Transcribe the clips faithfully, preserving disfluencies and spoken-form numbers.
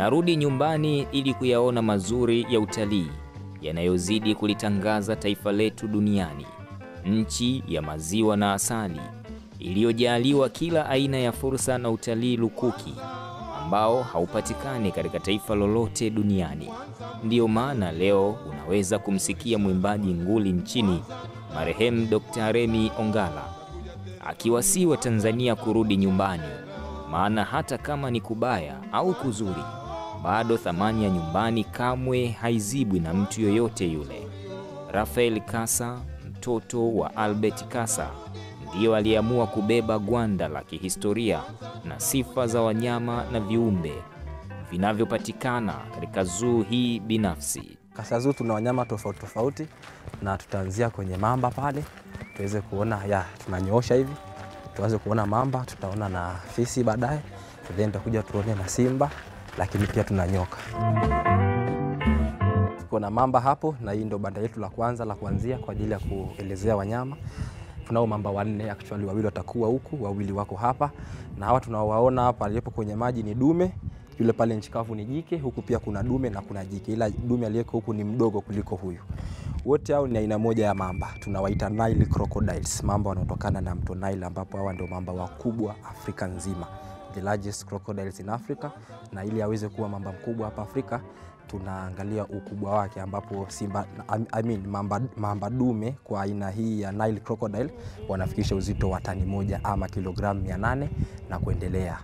narudi nyumbani ili kuyaona mazuri ya utalii yanayozidi kulitangaza taifa letu duniani, nchi ya maziwa na asali iliyojaliwa kila aina ya fursa na utalii lukuki ambao haupatikani katika taifa lolote duniani. Ndio maana leo unaweza kumsikia mwimbaji nguli nchini marehemu Daktari Remi Ongala akiwasihi wa Tanzania kurudi nyumbani, maana hata kama ni kubaya au kuzuri, bado thamani ya nyumbani kamwe haizibwi na mtu yoyote yule. Rafael Kasa, mtoto wa Albert Kasa, ndiyo aliamua kubeba gwanda la kihistoria na sifa za wanyama na viumbe vinavyopatikana katika zoo hii binafsi. Kasa zoo tuna wanyama tofauti tofauti, na tutaanzia kwenye mamba pale, tuweze kuona ya tunanyoosha hivi, tuanze kuona mamba, tutaona na fisi baadaye, then tutakuja tuone na simba, lakini pia tunanyoka. Kuna mamba hapo, na hii ndio banda letu la kwanza la kuanzia kwa ajili ya kuelezea wanyama. Tunao mamba wanne actually, wawili watakuwa huku, wawili wako hapa, na hawa tunaowaona hapa aliyepo kwenye maji ni dume, yule pale nchi kavu ni jike, huku pia kuna dume na kuna jike, ila dume aliyeko huku ni mdogo kuliko huyu. Wote hao ni aina moja ya mamba, tunawaita Nile Crocodiles, mamba wanaotokana na mto Nile, ambapo hawa ndio mamba wakubwa Afrika nzima, the largest crocodiles in Africa. Na ili aweze kuwa mamba mkubwa hapa Afrika, tunaangalia ukubwa wake, ambapo simba I mean mamba, mamba dume kwa aina hii ya Nile Crocodile wanafikisha uzito wa tani moja ama kilogramu mia nane na kuendelea.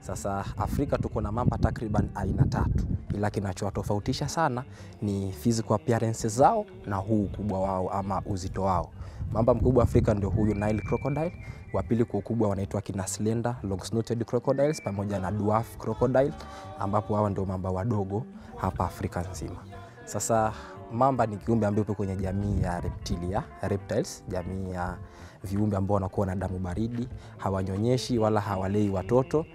Sasa Afrika tuko na mamba takriban aina tatu, ila kinachowatofautisha sana ni physical appearance zao na huu ukubwa wao ama uzito wao. Mamba mkubwa Afrika ndio huyu Nile Crocodile, wa pili kwa ukubwa wanaitwa kina Slender Long Snouted Crocodiles pamoja na Dwarf Crocodile, ambapo hawa ndio mamba wadogo hapa Afrika nzima. Sasa mamba ni kiumbe ambaye yupo kwenye jamii ya Reptilia, reptiles, jamii ya viumbe ambao wanakuwa na damu baridi, hawanyonyeshi wala hawalei watoto,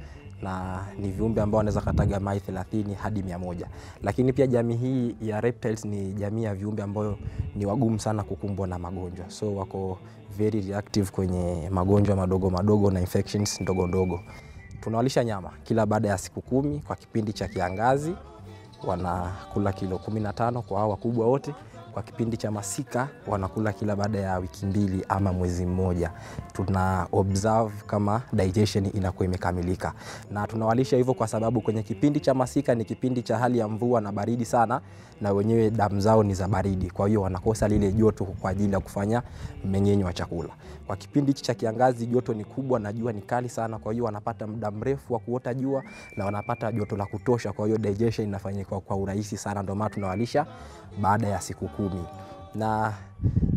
na ni viumbe ambao wanaweza kataga mai thelathini hadi mia moja. Lakini pia jamii hii ya reptiles ni jamii ya viumbe ambao ni wagumu sana kukumbwa na magonjwa, so wako very reactive kwenye magonjwa madogo madogo na infections ndogo ndogo. Tunawalisha nyama kila baada ya siku kumi. Kwa kipindi cha kiangazi wanakula kilo kumi na tano kwa hao wakubwa wote. Kwa kipindi cha masika wanakula kila baada ya wiki mbili ama mwezi mmoja. Tuna observe kama digestion inakuwa imekamilika, na tunawalisha hivyo kwa sababu kwenye kipindi cha masika ni kipindi cha hali ya mvua na baridi sana, na wenyewe damu zao ni za baridi, kwa hiyo wanakosa lile joto kwa ajili ya kufanya mmeng'enyo wa chakula. Kwa kipindi cha kiangazi joto ni kubwa na jua ni kali sana, kwa hiyo wanapata muda mrefu wa kuota jua na wanapata joto la kutosha, kwa hiyo digestion inafanyika kwa urahisi sana, ndio maana tunawalisha baada ya siku kumi. Na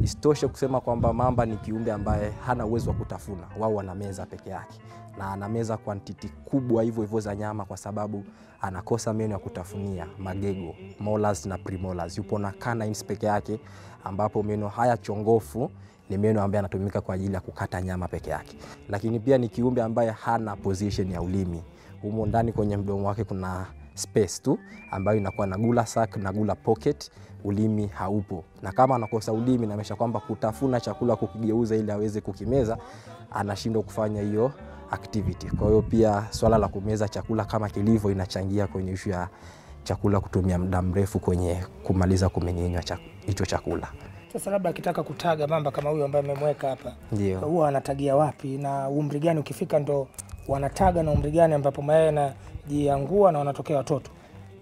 isitoshe kusema kwamba mamba ni kiumbe ambaye hana uwezo wa kutafuna, wao wanameza peke yake, na anameza quantity kubwa hivyo hivyo za nyama kwa sababu anakosa meno ya kutafunia, magego, molars na premolars. Yupo na canines peke yake, ambapo meno haya chongofu ni meno ambayo yanatumika kwa ajili ya kukata nyama peke yake. Lakini pia ni kiumbe ambaye hana position ya ulimi, humo ndani kwenye mdomo wake kuna space tu ambayo inakuwa na gula sack na gula pocket, ulimi haupo. Na kama anakosa ulimi na mesha kwamba kutafuna chakula kukigeuza ili aweze kukimeza, anashindwa kufanya hiyo activity. Kwa hiyo pia swala la kumeza chakula kama kilivyo inachangia kwenye issue ya chakula kutumia muda mrefu kwenye kumaliza kumeng'enywa hicho chakula. Sasa labda akitaka kutaga mamba kama huyo ambaye amemweka hapa, huwa anatagia wapi na umri gani? Ukifika ndo wanataga, na umri gani ambapo mayai na jiangua na wanatokea watoto?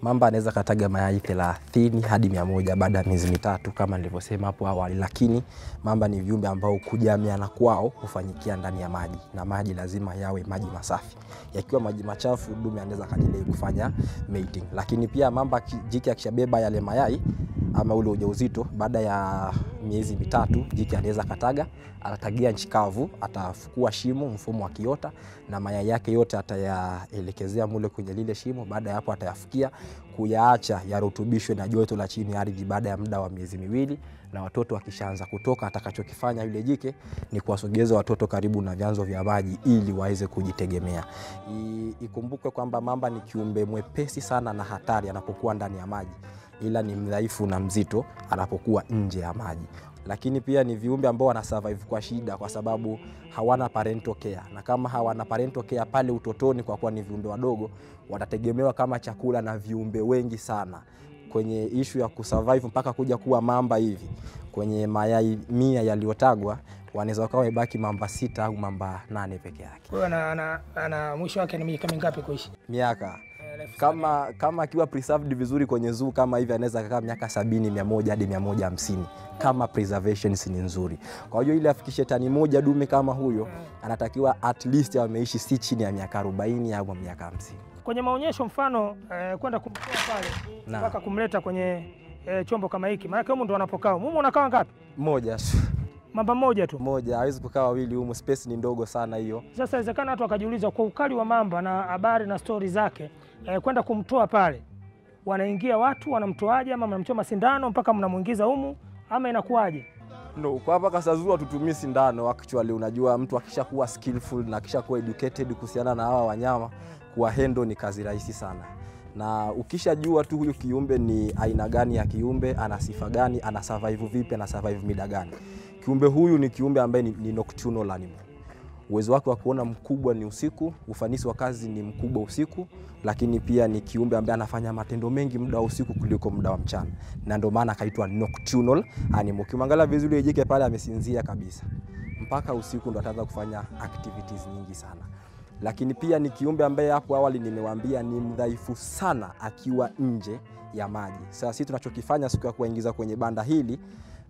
Mamba anaweza kataga mayai thelathini hadi mia moja baada ya miezi mitatu kama nilivyosema hapo awali. Lakini mamba ni viumbe ambao kujamiana kwao hufanyikia ndani ya maji, na maji lazima yawe maji masafi. Yakiwa maji machafu dume anaweza kadile kufanya mating. Lakini pia mamba jike akishabeba yale mayai ama ule ujauzito, baada ya miezi mitatu jike anaweza kataga, atatagia nchi kavu, atafukua shimo mfumo wa kiota, na mayai yake yote atayaelekezea mule kwenye lile shimo. Baada ya hapo atayafukia, kuyaacha yarutubishwe na joto la chini ya ardhi baada ya muda wa miezi miwili, na watoto wakishaanza kutoka atakachokifanya yule jike ni kuwasogeza watoto karibu na vyanzo vya maji ili waweze kujitegemea. Ikumbuke kwamba mamba ni kiumbe mwepesi sana na hatari anapokuwa ndani ya maji, ila ni mdhaifu na mzito anapokuwa nje ya maji. lakini pia ni viumbe ambao wana survive kwa shida kwa sababu hawana parental care. Na kama hawana parental care pale utotoni, kwa kuwa ni viumbe wadogo, watategemewa kama chakula na viumbe wengi sana. Kwenye issue ya kusurvive mpaka kuja kuwa mamba hivi, kwenye mayai mia yaliyotagwa wanaweza wakawa wabaki mamba sita au mamba nane peke yake. Kwa hiyo ana ana mwisho wake ni miaka mingapi kuishi? Miaka kama kama akiwa preserved vizuri kwenye zoo kama hivi anaweza kukaa miaka sabini, mia moja hadi mia moja hamsini kama preservation ni nzuri. Kwa hiyo ili afikishe tani moja dume kama huyo anatakiwa at least ameishi si chini ya miaka arobaini au miaka hamsini. Kwenye maonyesho mfano eh, kwenda kumtoa pale mpaka kumleta kwenye eh, chombo kama hiki, maana huko ndo wanapokaa. Huko unakaa ngapi? Moja. Mamba moja tu. Moja, hawezi kukaa wawili huko, space ni ndogo sana hiyo. Sasa inawezekana watu wakajiuliza kwa ukali wa mamba na habari na story zake, eh, kwenda kumtoa pale. Wanaingia watu, wanamtoaje ama mnamchoma sindano mpaka mnamuingiza humu ama inakuaje? No, kwa hapa Kasa zoo hatutumii sindano actually. Unajua mtu akishakuwa skillful na akishakuwa educated kuhusiana na hawa wanyama, kwa hendo ni kazi rahisi sana. Na ukishajua tu huyu kiumbe ni aina gani ya kiumbe, ana sifa gani, ana survive vipi, ana survive mida gani. Kiumbe huyu ni kiumbe ambaye ni, ni nocturnal animal. Uwezo wake wa kuona mkubwa ni usiku, ufanisi wa kazi ni mkubwa usiku, lakini pia ni kiumbe ambaye anafanya matendo mengi muda wa usiku kuliko muda wa mchana. Na ndio maana akaitwa nocturnal animal. Ukiangalia vizuri yeye pale amesinzia kabisa. Mpaka usiku ndo ataanza kufanya activities nyingi sana. Lakini pia ni kiumbe ambaye hapo awali nimewaambia ni mdhaifu sana akiwa nje ya maji. Sasa sisi tunachokifanya siku ya kuingiza kwenye banda hili,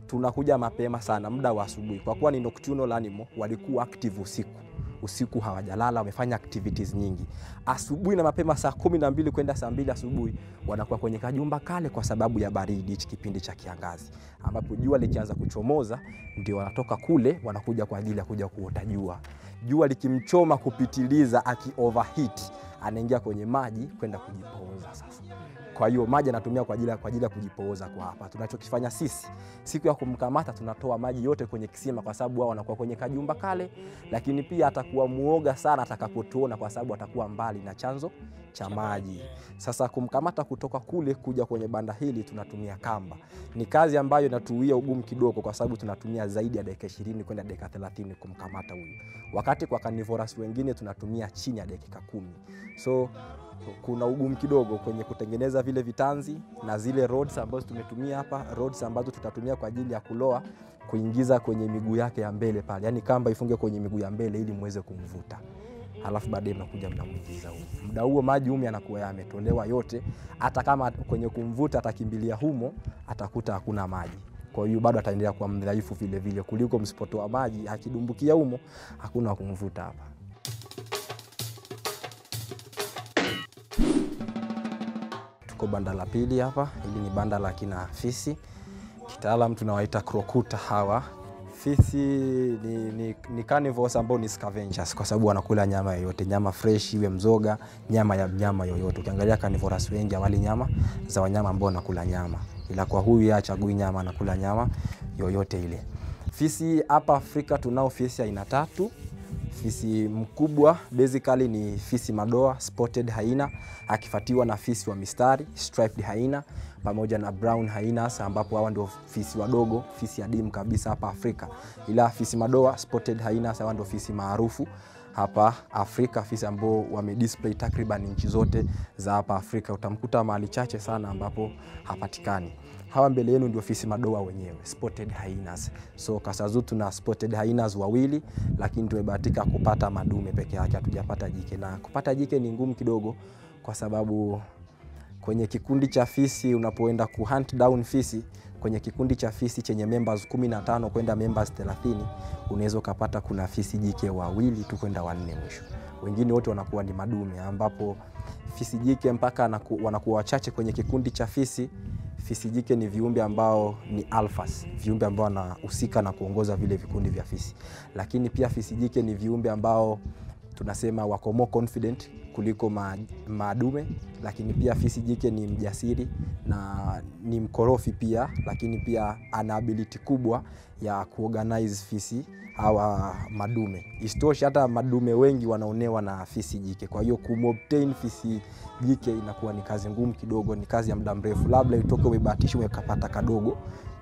tunakuja mapema sana muda wa asubuhi. Kwa kuwa ni nocturnal animal, walikuwa active usiku. Usiku hawajalala, wamefanya activities nyingi. Asubuhi na mapema saa kumi na mbili kwenda saa mbili asubuhi wanakuwa kwenye kajumba kale kwa sababu ya baridi hichi kipindi cha kiangazi. Ambapo jua likianza kuchomoza ndio wanatoka kule, wanakuja kwa ajili ya kuja kuota jua. Jua likimchoma kupitiliza aki overheat, anaingia kwenye maji kwenda kujipooza sasa. Kwa hiyo maji anatumia kwa ajili kwa ajili ya kujipooza kwa hapa. Tunachokifanya sisi siku ya kumkamata tunatoa maji yote kwenye kisima kwa sababu wao wanakuwa kwenye kajumba kale, lakini pia atakuwa muoga sana atakapotuona kwa sababu atakuwa mbali na chanzo cha maji. Sasa kumkamata kutoka kule kuja kwenye banda hili tunatumia kamba. Ni kazi ambayo inatuia ugumu kidogo kwa sababu tunatumia zaidi ya dakika ishirini kwenda dakika thelathini kumkamata huyu. Wakati kwa carnivores wengine tunatumia chini ya dakika kumi. So kuna ugumu kidogo kwenye kutengeneza vile vitanzi na zile rods ambazo tumetumia hapa, rods ambazo tutatumia kwa ajili ya kuloa, kuingiza kwenye miguu yake ya mbele pale. Yaani kamba ifunge kwenye miguu ya mbele ili muweze kumvuta. Alafu baadaye mnakuja mnamuingiza huko. Muda huo maji hume yanakuwa yametolewa yote, hata kama kwenye kumvuta atakimbilia humo, atakuta hakuna maji. Kwa hiyo bado ataendelea kuwa mdhaifu vile vile kuliko msipotoa maji, akidumbukia humo hakuna kumvuta hapa. Tuko banda la pili hapa, hili ni banda la kina fisi. Kitaalamu tunawaita krokuta hawa. Fisi ni ni, ni carnivores ambao ni scavengers kwa sababu wanakula nyama yoyote, nyama fresh iwe mzoga, nyama ya mnyama yoyote. Ukiangalia carnivores wengi hawali nyama za wanyama ambao wanakula nyama. Ila kwa huyu hachagui nyama, anakula nyama yoyote ile. Fisi hapa Afrika tunao fisi aina tatu. Fisi mkubwa basically ni fisi madoa, spotted hyena, akifuatiwa na fisi wa mistari, striped hyena, pamoja na brown hyenas ambapo hawa ndio fisi wadogo, fisi adimu kabisa hapa Afrika. Ila fisi madoa, spotted hyenas hawa ndio fisi maarufu hapa Afrika, fisi ambao wamedisplay takriban nchi zote za hapa Afrika. Utamkuta mahali chache sana ambapo hapatikani. Hawa mbele yenu ndio fisi madoa wenyewe, spotted hyenas. So Kasa zoo tuna spotted hyenas wawili, lakini tumebahatika kupata madume peke yake, hatujapata jike. Na kupata jike ni ngumu kidogo kwa sababu kwenye kikundi cha fisi unapoenda ku hunt down fisi, kwenye kikundi cha fisi chenye members kumi na tano kwenda members thelathini, unaweza kupata kuna fisi jike wawili tu kwenda wanne mwisho. Wengine wote wanakuwa ni madume, ambapo fisi jike mpaka wanakuwa wachache kwenye kikundi cha fisi. Fisi jike ni viumbe ambao ni alphas, viumbe ambao wanahusika na kuongoza vile vikundi vya fisi. Lakini pia fisi jike ni viumbe ambao tunasema wako more confident kuliko madume, lakini pia fisi jike ni mjasiri na ni mkorofi pia, lakini pia ana ability kubwa ya kuorganize fisi hawa madume. Isitoshe hata madume wengi wanaonewa na fisi jike. Kwa hiyo kumobtain fisi jike inakuwa ni kazi ngumu kidogo, ni kazi ya muda mrefu. Labda utoke umebahatisha ukapata kadogo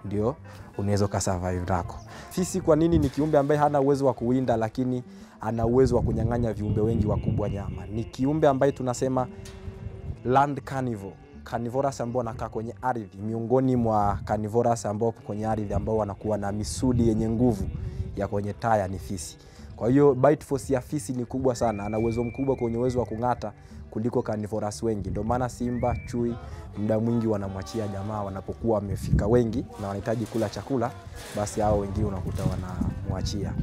ndio unaweza ka survive nako. Fisi kwa nini ni kiumbe ambaye hana uwezo wa kuwinda lakini ana uwezo wa kunyang'anya viumbe wengi wakubwa nyama? Ni kiumbe ambaye tunasema land carnivore. Carnivorous ambao wanakaa kwenye ardhi, miongoni mwa carnivorous ambao kwenye ardhi ambao wanakuwa na misuli yenye nguvu ya kwenye taya ni fisi. Kwa hiyo bite force ya fisi ni kubwa sana, ana uwezo mkubwa kwenye uwezo wa kung'ata kuliko carnivorous wengi. Ndio maana simba, chui muda mwingi wanamwachia jamaa wanapokuwa wamefika wengi na wanahitaji kula chakula, basi hao wengine unakuta wanamwachia.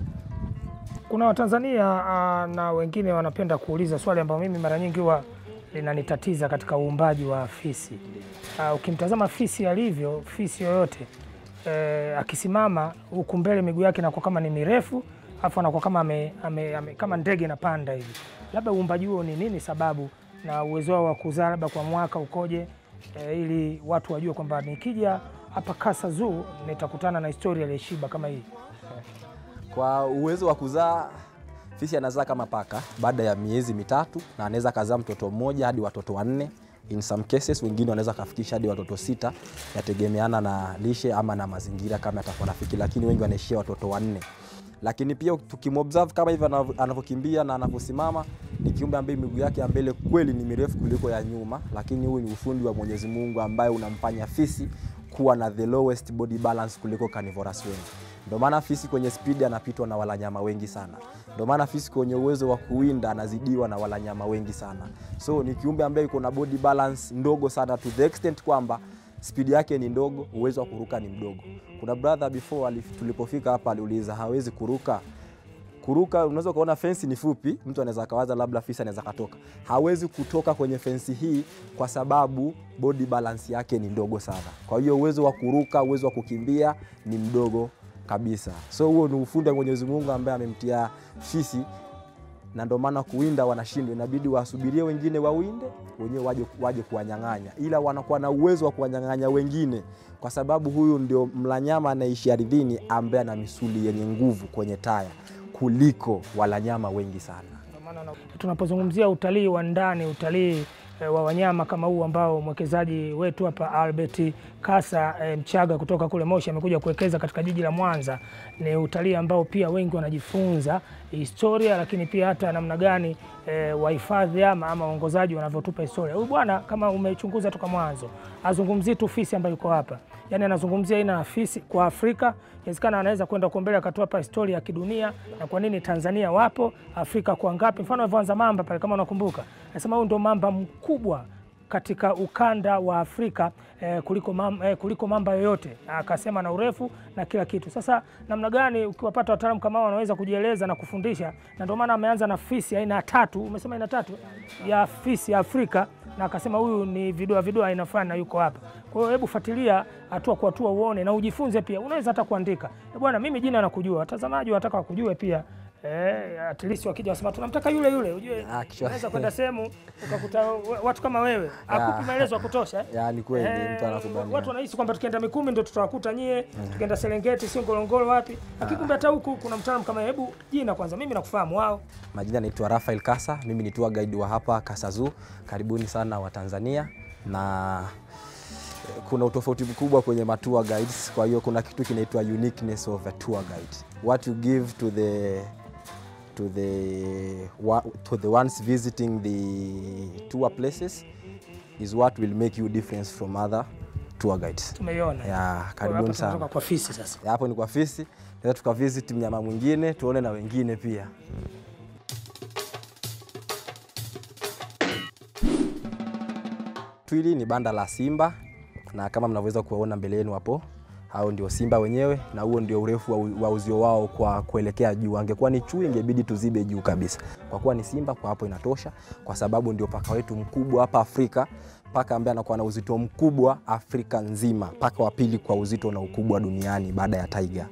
Kuna Watanzania na wengine wanapenda kuuliza swali ambao mimi mara nyingi huwa linanitatiza katika uumbaji wa fisi. Uh, ukimtazama fisi alivyo, fisi yoyote e, akisimama huku mbele miguu yake inakuwa kama ni mirefu, afu anakuwa kama ame, ame, ame, kama ndege inapanda hivi. Labda uumbaji huo ni nini sababu na uwezo wa kuzaa labda kwa mwaka ukoje e, ili watu wajue kwamba nikija hapa Kasa Zoo nitakutana na historia ya shiba kama hii. Kwa uwezo wa kuzaa, fisi anazaa kama paka baada ya miezi mitatu na anaweza kazaa mtoto mmoja hadi watoto wanne. In some cases wengine wanaweza kafikisha hadi watoto sita, yategemeana na lishe ama na mazingira kama atakuwa rafiki, lakini wengi wanaishia watoto wanne. Lakini pia tukimobserve kama hivi anavyokimbia na anaposimama, ni kiumbe ambaye miguu yake ya mbele kweli ni mirefu kuliko ya nyuma, lakini huyu ni ufundi wa Mwenyezi Mungu ambaye unamfanya fisi kuwa na the lowest body balance kuliko carnivorous wengi. Ndio maana fisi kwenye speed anapitwa na wala nyama wengi sana. Ndio maana fisi kwenye uwezo wa kuwinda anazidiwa na wala nyama wengi sana. So ni kiumbe ambaye yuko na body balance ndogo sana, to the extent kwamba speed yake ni ndogo, uwezo wa kuruka ni mdogo. Kuna brother before tulipofika hapa aliuliza hawezi kuruka. Kuruka unaweza kuona fence ni fupi, mtu anaweza kawaza labda fisi anaweza katoka. Hawezi kutoka kwenye fence hii kwa sababu body balance yake ni ndogo sana. Kwa hiyo uwezo wa kuruka, uwezo wa kukimbia ni mdogo kabisa. So huo ni ufundi wa Mwenyezi Mungu ambaye amemtia fisi, na ndio maana kuwinda wanashindwa, inabidi wasubirie wengine wawinde, wenyewe waje waje kuwanyang'anya. Ila wanakuwa na uwezo wa kuwanyang'anya wengine kwa sababu huyu ndio mlanyama anaishi ardhini ambaye ana misuli yenye nguvu kwenye taya kuliko walanyama wengi sana. Tunapozungumzia utalii wa ndani, utalii wa wanyama kama huu ambao mwekezaji wetu hapa Albert Kasa e, Mchaga kutoka kule Moshi amekuja kuwekeza katika jiji la Mwanza, ni utalii ambao pia wengi wanajifunza historia, lakini pia hata namna gani e, wahifadhi ama ama waongozaji wanavyotupa historia. Huyu bwana kama umechunguza toka mwanzo, azungumzie tu fisi ambayo yuko hapa. Yaani anazungumzia aina ya fisi kwa Afrika, inawezekana anaweza kwenda kuombelea akatoa hapa historia ya kidunia na kwa nini Tanzania wapo, Afrika kwa ngapi. Mfano Mwanza mamba pale kama unakumbuka. Anasema huyu ndo mamba mkubwa katika ukanda wa Afrika eh, kuliko, mam, eh, kuliko mamba yoyote. Akasema na urefu na kila kitu. Sasa namna gani ukiwapata wataalamu kama hao wanaweza kujieleza na kufundisha? Na ndio maana ameanza na fisi aina tatu, umesema aina tatu ya fisi ya Afrika, na akasema huyu ni vidua vidua aina fulani na yuko hapa. Kwa hiyo hebu fuatilia hatua kwa hatua uone na ujifunze pia. Unaweza hata kuandika. E bwana, mimi jina nakujua, watazamaji wanataka wakujue pia. Eh, at least wakija wasema tunamtaka yule yule, unajue unaweza kwenda sehemu ukakuta watu kama wewe akupi maelezo ya kutosha. Yaani kweli mtu anakubali. Watu wanahisi kwamba tukienda Mikumi ndio tutawakuta nyie, tukienda Serengeti sio Ngorongoro wapi. Lakini kumbe hata huku kuna mtaalamu kama hebu jina kwanza, mimi nakufahamu wao. Majina naitwa Rafael Kasa, mimi ni tour guide wa hapa Kasa Zoo. Karibuni sana wa Tanzania, na kuna utofauti mkubwa kwenye tour guides. Kwa hiyo kuna kitu kinaitwa uniqueness of a tour guide. What you give to the to the to the ones visiting the tour places is what will make you different from other tour guides. Tumeiona. Yeah, karibuni sana. Hapo kwa fisi sasa. Hapo ni kwa fisi. Sasa tukavisit mnyama mwingine, tuone na wengine pia. Twili ni banda la simba, na kama mnavyoweza kuona mbele yenu hapo, hao ndio simba wenyewe, na huo ndio urefu wa uzio wao kwa kuelekea juu. Angekuwa ni chui ingebidi tuzibe juu kabisa. Kwa kuwa ni simba kwa hapo inatosha, kwa sababu ndio paka wetu mkubwa hapa Afrika, paka ambaye anakuwa na uzito mkubwa Afrika nzima, paka wa pili kwa uzito na ukubwa duniani baada ya tiger.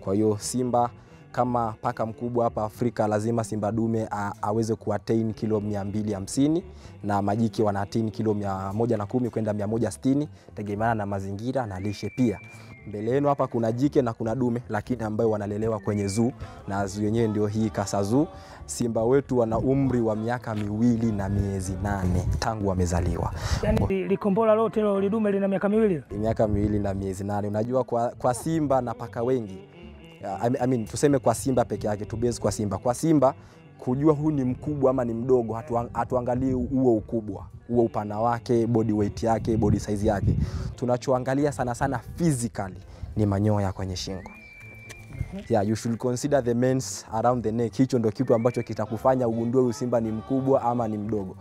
Kwa hiyo simba kama paka mkubwa hapa Afrika, lazima simba dume aweze kuattain kilo mia mbili hamsini, na majike wana attain kilo mia moja na kumi kwenda mia moja sitini, tegemeana na mazingira na lishe pia. Mbele yenu hapa kuna jike na kuna dume, lakini ambayo wanalelewa kwenye zoo, na zoo yenyewe ndio hii Kasa zoo. Simba wetu wana umri wa miaka miwili na miezi nane tangu wamezaliwa. Yaani likombola lote hilo lidume lina miaka miwili? Miaka miwili na miezi nane. Unajua kwa, kwa simba na paka wengi, I mean tuseme kwa simba peke yake, tubezi kwa simba. Kwa simba kujua huu ni mkubwa ama ni mdogo, hatu, hatuangalie huo ukubwa, huo upana wake, body weight yake, body size yake. Tunachoangalia sana sana physically ni manyoya kwenye shingo. Yeah, you should consider the manes around the neck. Hicho ndio kitu ambacho kitakufanya ugundue usimba ni mkubwa ama ni mdogo.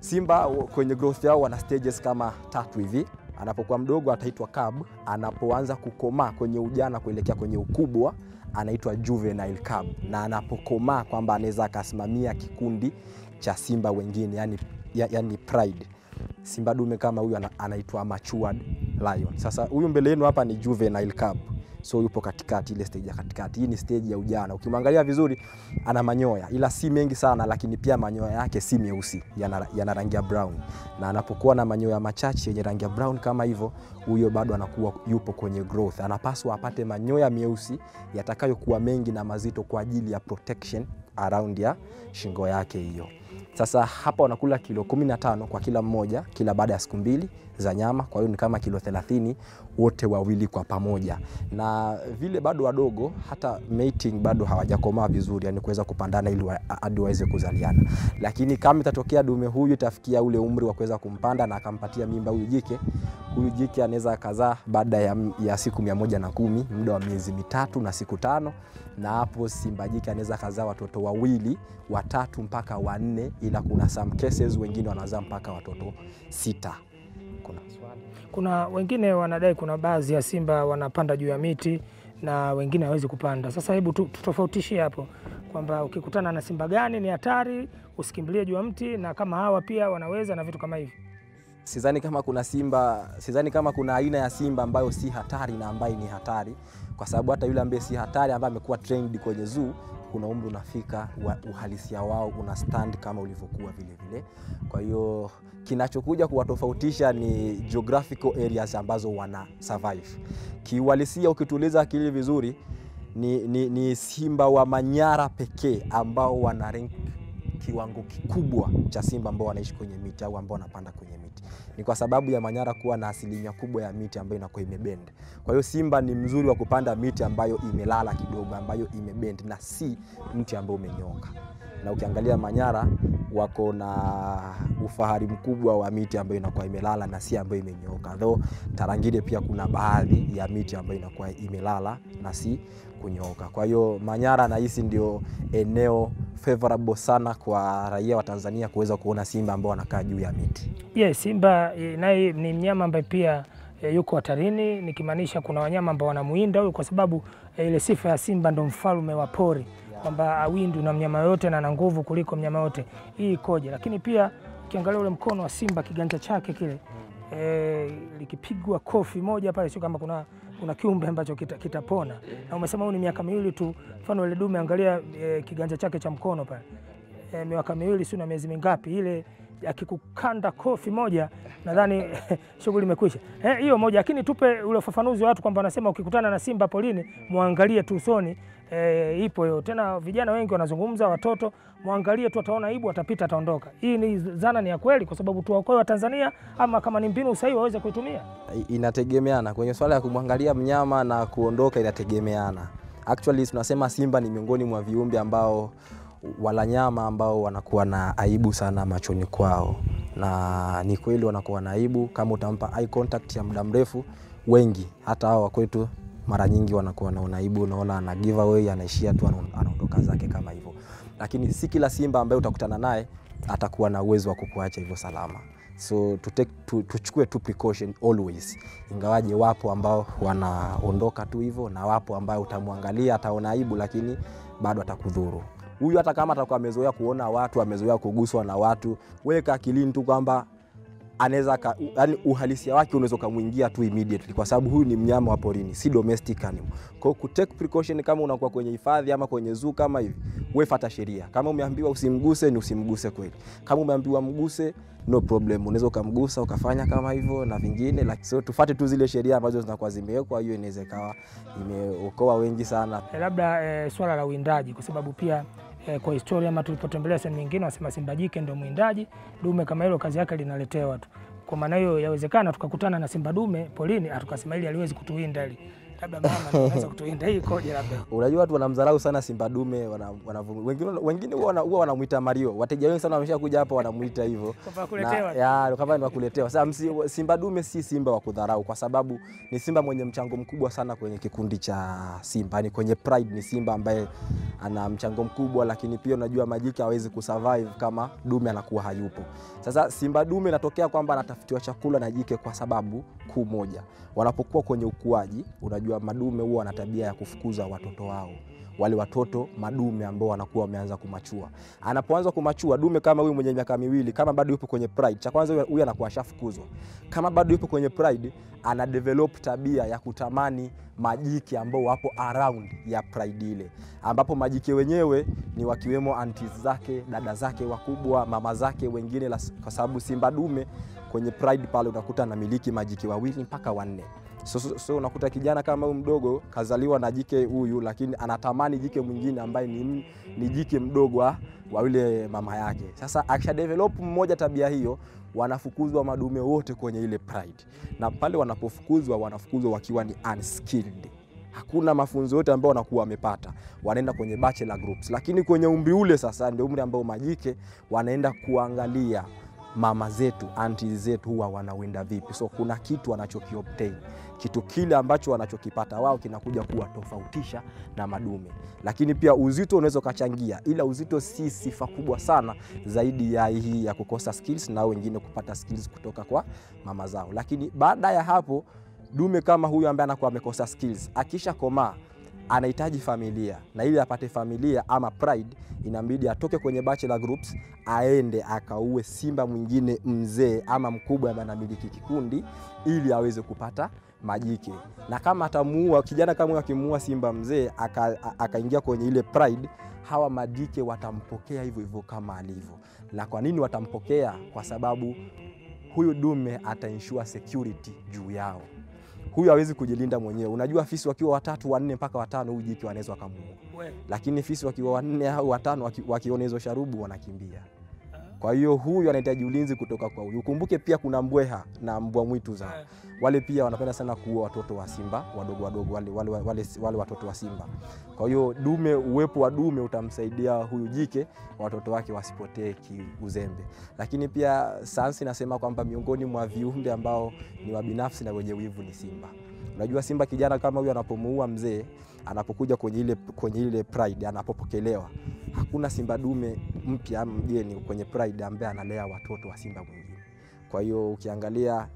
Simba kwenye growth yao wana stages kama tatu hivi. Anapokuwa mdogo ataitwa cub, anapoanza kukomaa kwenye ujana kuelekea kwenye ukubwa anaitwa juvenile cub, na anapokomaa kwamba anaweza akasimamia kikundi cha simba wengine, yani ya, yani pride. Simba dume kama huyu anaitwa matured lion. Sasa huyu mbele yenu hapa ni juvenile cub. So yupo katikati, ile stage ya katikati. Hii ni stage ya ujana. Ukimwangalia vizuri ana manyoya, ila si mengi sana, lakini pia manyoya yake si meusi, yana yana rangi ya brown. Na anapokuwa na manyoya machache yenye rangi ya brown kama hivyo, huyo bado anakuwa yupo kwenye growth. Anapaswa apate manyoya meusi yatakayokuwa mengi na mazito kwa ajili ya protection around ya shingo yake hiyo. Sasa hapa wanakula kilo kumi na tano kwa kila mmoja, kila baada ya siku mbili za nyama. Kwa hiyo ni kama kilo thelathini wote wawili kwa pamoja. Na vile bado wadogo, hata mating bado hawajakomaa vizuri, yani kuweza kupandana ili waweze kuzaliana. Lakini kama itatokea dume huyu tafikia ule umri wa kuweza kumpanda na akampatia mimba huyu jike, huyu jike anaweza kazaa baada ya, ya siku mia moja na kumi, muda wa miezi mitatu na siku tano. Na hapo simba jike anaweza kazaa watoto wawili, watatu mpaka wanne, ila kuna some cases wengine wanazaa mpaka watoto sita. Kuna kuna wengine wanadai kuna baadhi ya simba wanapanda juu ya miti na wengine hawezi kupanda. Sasa hebu tutofautishe hapo kwamba ukikutana na simba gani ni hatari, usikimbilie juu ya mti, na kama hawa pia wanaweza na vitu kama hivi. Sidhani kama kuna simba, sidhani kama kuna aina ya simba ambayo si hatari na ambayo ni hatari, kwa sababu hata yule ambaye si hatari ambaye amekuwa trained kwenye zoo, kuna umri unafika wa uhalisia wao una stand kama ulivyokuwa vile vile. Kwa hiyo kinachokuja kuwatofautisha ni geographical areas ambazo wana survive. Kiuhalisia ukituliza akili vizuri ni, ni ni simba wa Manyara pekee ambao wana rank kiwango kikubwa cha simba ambao wanaishi kwenye miti au ambao wanapanda kwenye miti. Ni kwa sababu ya Manyara kuwa na asilimia kubwa ya miti ambayo inakuwa imebend. Kwa hiyo simba ni mzuri wa kupanda miti ambayo imelala kidogo, ambayo imebend, na si mti ambao umenyooka. Na ukiangalia Manyara wako na ufahari mkubwa wa miti ambayo inakuwa imelala na si ambayo imenyooka. Though Tarangire pia kuna baadhi ya miti ambayo inakuwa imelala na si kunyooka. Kwa hiyo Manyara na hisi ndio eneo favorable sana kwa raia wa Tanzania kuweza kuona simba ambao wanakaa juu ya miti. Yes, simba naye ni mnyama ambaye pia e, yuko hatarini, nikimaanisha kuna wanyama ambao wanamuinda huyu, kwa sababu e, ile sifa ya simba ndo mfalme wa pori, kwamba awindu na mnyama yote na ana nguvu kuliko mnyama yote. Hii ikoje? Lakini pia ukiangalia ule mkono wa simba, kiganja chake kile e, likipigwa kofi moja pale, sio kama kuna kuna kiumbe ambacho kitapona. Na umesema huyu ni miaka miwili tu. Mfano ile dume angalia e, kiganja chake cha mkono pale. E, miaka miwili sio na miezi mingapi, ile akikukanda kofi moja nadhani shughuli imekwisha. Eh, hiyo moja. Lakini tupe ule ufafanuzi wa watu kwamba wanasema ukikutana na simba polini muangalie tu usoni. E, ipo hiyo. Tena vijana wengi wanazungumza, watoto, muangalie tu, ataona aibu, atapita, ataondoka. Hii ni zana ni ya kweli kwa sababu tuwaokoe wa Tanzania, ama kama ni mbinu sahihi waweze kuitumia? Inategemeana. Kwenye swala ya kumwangalia mnyama na kuondoka inategemeana. Actually tunasema simba ni miongoni mwa viumbe ambao wala nyama ambao wanakuwa na aibu sana machoni kwao. Na ni kweli wanakuwa na aibu. Kama utampa eye contact ya muda mrefu, wengi hata hao kwetu mara nyingi wanakuwa na aibu, unaona ana give away, anaishia tu anaondoka zake kama hivyo. Lakini si kila simba ambaye utakutana naye atakuwa na uwezo wa kukuacha hivyo salama. So to take to, tuchukue tu precaution always. Ingawaje wapo ambao wanaondoka tu hivyo, na wapo ambao utamwangalia ataona aibu lakini bado atakudhuru. Huyu hata kama atakuwa amezoea kuona watu, amezoea kuguswa na watu, weka akilini tu kwamba anaweza yani uhalisia wake unaweza kumuingia tu immediately kwa sababu huyu ni mnyama wa porini, si domestic animal. Kwa ku take precaution kama unakuwa kwenye hifadhi ama kwenye zoo kama hivi, wewe fuata sheria. Kama umeambiwa usimguse ni usimguse kweli. Kama umeambiwa mguse no problem, unaweza kumgusa ukafanya kama hivyo na vingine, lakini so, tufuate tu zile sheria ambazo zinakuwa zimewekwa. Hiyo inaweza kawa imeokoa wengi sana. Labda e, swala la uwindaji kwa sababu pia e, kwa historia ama tulipotembelea sehemu nyingine wasema simba jike ndio muindaji, dume kama hilo kazi yake linaletewa tu. Kwa maana hiyo yawezekana tukakutana na simba dume polini atukasema ili aliwezi kutuinda ili. Labda mama anaweza kutuinda hii koje labda. Unajua watu wanamdharau sana simba dume, wanavumilia. Wengine wengine huwa huwa wanamuita Mario. Wateja wengi sana wameshakuja hapa wanamuita hivyo. Na ya kama ni wakuletewa. Sasa simba dume si simba wa kudharau kwa sababu ni simba mwenye mchango mkubwa sana kwenye kikundi cha simba. Ni kwenye pride ni simba ambaye ana mchango mkubwa, lakini pia unajua majike hawezi kusurvive kama dume anakuwa hayupo. Sasa simba dume natokea kwamba anatafutiwa chakula na jike kwa sababu kuu moja. Wanapokuwa kwenye ukuaji, unajua madume huwa wana tabia ya kufukuza watoto wao. Wale watoto madume ambao wanakuwa wameanza kumachua. Anapoanza kumachua dume kama huyu mwenye miaka miwili kama bado yupo kwenye pride, cha kwanza huyu anakuwa shafukuzwa. Kama bado yupo kwenye pride, ana develop tabia ya kutamani majiki ambao wapo around ya pride ile. Ambapo majiki wenyewe ni wakiwemo aunties zake, dada zake wakubwa, mama zake wengine, kwa sababu simba dume kwenye pride pale unakuta anamiliki majiki wawili mpaka wanne. So, so, so unakuta kijana kama huyu mdogo kazaliwa na jike huyu lakini anatamani jike mwingine ambaye ni, ni jike mdogo wa yule mama yake. Sasa akisha develop mmoja tabia hiyo, wanafukuzwa madume wote kwenye ile pride. Na pale wanapofukuzwa wanafukuzwa wakiwa ni unskilled. Hakuna mafunzo yote ambayo wanakuwa wamepata. Wanaenda kwenye bachelor groups. Lakini kwenye umri ule sasa ndio umri ambao majike wanaenda kuangalia mama zetu, aunti zetu huwa wanawinda vipi. So kuna kitu wanachokiobtain. Kitu kile ambacho wanachokipata wao kinakuja kuwa tofautisha na madume. Lakini pia uzito unaweza kuchangia, ila uzito si sifa kubwa sana zaidi ya hii ya kukosa skills na wengine kupata skills kutoka kwa mama zao. Lakini baada ya hapo dume kama huyu ambaye anakuwa amekosa skills, akisha komaa anahitaji familia, na ili apate familia ama pride inabidi atoke kwenye bachelor groups aende akaue simba mwingine mzee ama mkubwa ambaye anamiliki kikundi ili aweze kupata majike. Na kama atamuua kijana kama akimuua simba mzee akaingia kwenye ile pride, hawa majike watampokea hivyo hivyo kama alivyo. Na kwa nini watampokea? Kwa sababu huyu dume atainsure security juu yao. Huyu hawezi kujilinda mwenyewe. Unajua fisi wakiwa watatu, wanne mpaka watano huyu jike wanaweza kumuua. Lakini fisi wakiwa wanne au watano wakiona hizo sharubu wanakimbia. Kwa hiyo huyu anahitaji ulinzi kutoka kwa huyu. Kumbuke pia kuna mbweha na mbwa mwitu zao. Wale pia wanapenda sana kuua watoto wa simba wadogo wadogo, wale wale wale, wale watoto wa simba. Kwa hiyo dume, uwepo wa dume utamsaidia huyu jike watoto wake wasipotee uzembe. Lakini pia sayansi nasema kwamba miongoni mwa viumbe ambao ni wabinafsi na wenye wivu ni simba. Unajua simba kijana kama huyu anapomuua mzee, anapokuja kwenye ile kwenye ile pride, anapopokelewa, hakuna simba dume mpya ama mgeni kwenye pride ambaye analea watoto wa simba mwingine. Kwa hiyo ukiangalia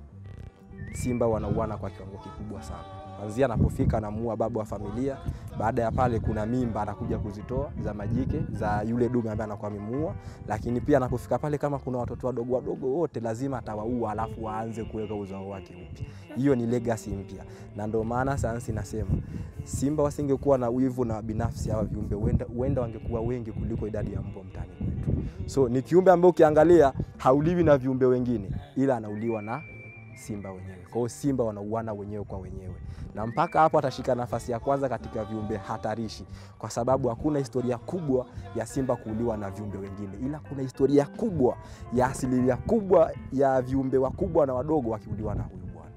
simba wanauana kwa kiwango kikubwa sana. Kuanzia anapofika anamuua babu wa familia, baada ya pale kuna mimba anakuja kuzitoa za majike za yule dume ambaye anakuwa amemuua. Lakini pia anapofika pale kama kuna watoto wadogo wadogo wote lazima atawaua alafu waanze kuweka uzao wake upya. Hiyo ni legacy mpya. Na ndio maana sayansi nasema simba wasingekuwa na wivu na binafsi hawa viumbe wenda, wenda wangekuwa wengi kuliko idadi ya mbwa mtani kwetu. So ni kiumbe ambaye ukiangalia hauliwi na viumbe wengine ila anauliwa na simba wenyewe. Kwa hiyo simba wanauana wenyewe kwa wenyewe. Na mpaka hapo atashika nafasi ya kwanza katika viumbe hatarishi kwa sababu hakuna historia kubwa ya simba kuuliwa na viumbe wengine, ila kuna historia kubwa ya asilimia kubwa ya viumbe wakubwa na wadogo wakiuliwa na huyu bwana.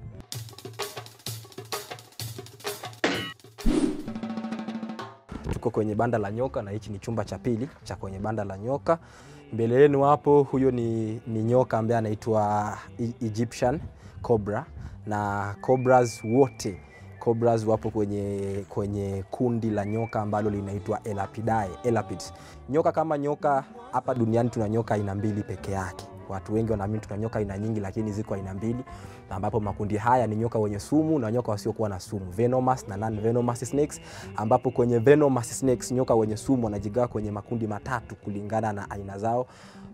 Tuko kwenye banda la nyoka na hichi ni chumba cha pili cha kwenye banda la nyoka. Mbele yenu hapo huyo ni, ni nyoka ambaye anaitwa Egyptian cobra, na cobras wote cobras wapo kwenye kwenye kundi la nyoka ambalo linaitwa Elapidae, elapids. Nyoka kama nyoka hapa duniani tuna nyoka aina mbili peke yake. Watu wengi wanaamini tuna nyoka aina nyingi, lakini ziko aina mbili, ambapo makundi haya ni nyoka wenye sumu na nyoka wasiokuwa na sumu, venomous na non-venomous snakes, ambapo kwenye venomous snakes nyoka wenye sumu wanajigawa kwenye makundi matatu kulingana na aina zao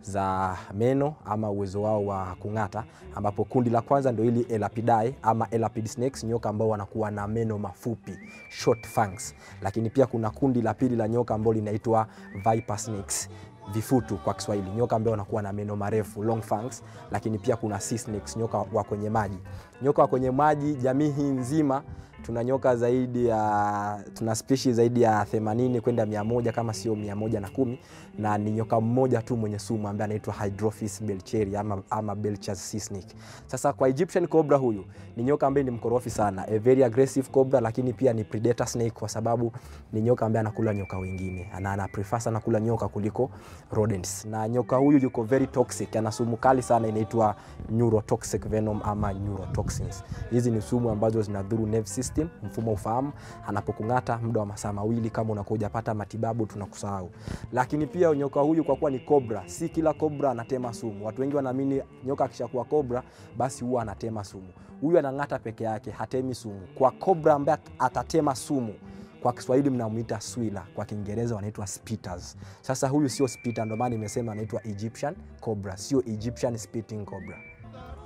za meno ama uwezo wao wa kung'ata, ambapo kundi la kwanza ndio hili Elapidae ama elapid snakes, nyoka ambao wanakuwa na meno mafupi, short fangs. Lakini pia kuna kundi la pili la nyoka ambao linaitwa viper snakes, vifutu kwa Kiswahili, nyoka ambao wanakuwa na meno marefu, long fangs. Lakini pia kuna sea snakes, nyoka wa kwenye maji. Nyoka wa kwenye maji, jamii hii nzima tuna nyoka zaidi ya tuna species zaidi ya themanini kwenda mia moja kama sio mia moja na kumi, na ni nyoka mmoja tu mwenye sumu ambaye anaitwa Hydrophis belcheri ama ama Belcher's sea snake. Sasa kwa Egyptian cobra, huyu ni nyoka ambaye ni mkorofi sana, a very aggressive cobra, lakini pia ni predator snake kwa sababu ni nyoka ambaye anakula nyoka wengine, ana ana prefer sana kula nyoka kuliko rodents. Na nyoka huyu yuko very toxic, ana sumu kali sana inaitwa neurotoxic venom ama neurotoxins. Hizi ni sumu ambazo zinadhuru nerve system, mfumo ufahamu. Anapokung'ata muda wa masaa mawili kama unakuja pata matibabu tunakusahau. Lakini pia nyoka huyu kwa kuwa ni cobra, si kila cobra anatema sumu. Watu wengi wanaamini nyoka akishakuwa cobra basi huwa anatema sumu. Huyu anang'ata peke yake, hatemi sumu. Kwa cobra ambaye atatema sumu, kwa Kiswahili mnamuita swila, kwa Kiingereza wanaitwa spitters. Sasa huyu sio spitter, ndio maana nimesema anaitwa Egyptian cobra, sio Egyptian spitting cobra.